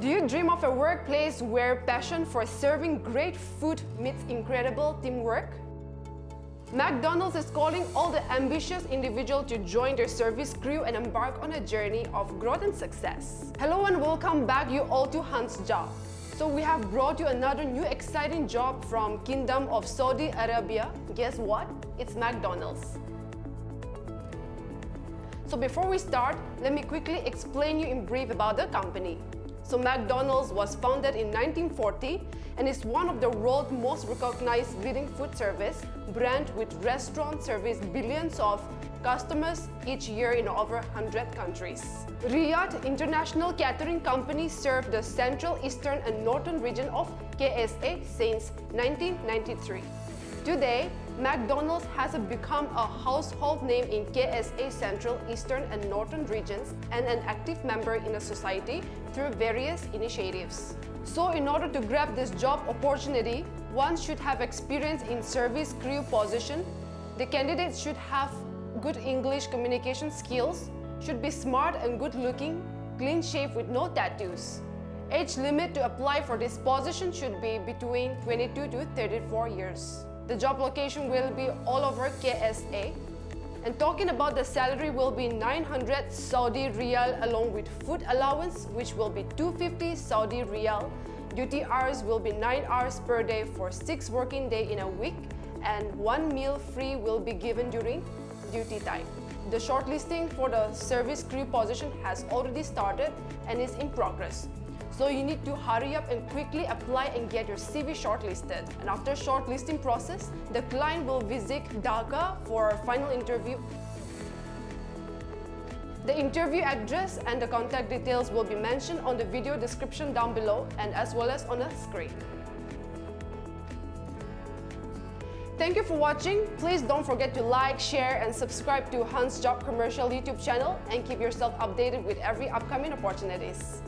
Do you dream of a workplace where passion for serving great food meets incredible teamwork? McDonald's is calling all the ambitious individuals to join their service crew and embark on a journey of growth and success. Hello and welcome back you all to Hunt's Job. So we have brought you another new exciting job from Kingdom of Saudi Arabia. Guess what? It's McDonald's. So before we start, let me quickly explain you in brief about the company. So McDonald's was founded in 1940 and is one of the world's most recognized leading food service brand with restaurants service billions of customers each year in over 100 countries. Riyadh International Catering Company served the central, eastern and northern region of KSA since 1993. Today, McDonald's has become a household name in KSA Central, Eastern and Northern regions and an active member in the society through various initiatives. So in order to grab this job opportunity, one should have experience in service crew position, the candidate should have good English communication skills, should be smart and good looking, clean shaved with no tattoos. Age limit to apply for this position should be between 22 to 34 years. The job location will be all over KSA. And talking about the salary will be 900 Saudi Riyal along with food allowance, which will be 250 Saudi Riyal. Duty hours will be 9 hours per day for 6 working days in a week, and one meal free will be given during duty time. The shortlisting for the service crew position has already started and is in progress. So you need to hurry up and quickly apply and get your CV shortlisted. And after shortlisting process, the client will visit Dhaka for a final interview. The interview address and the contact details will be mentioned on the video description down below and as well as on the screen. Thank you for watching. Please don't forget to like, share and subscribe to Hunt's Job Commercial YouTube channel and keep yourself updated with every upcoming opportunities.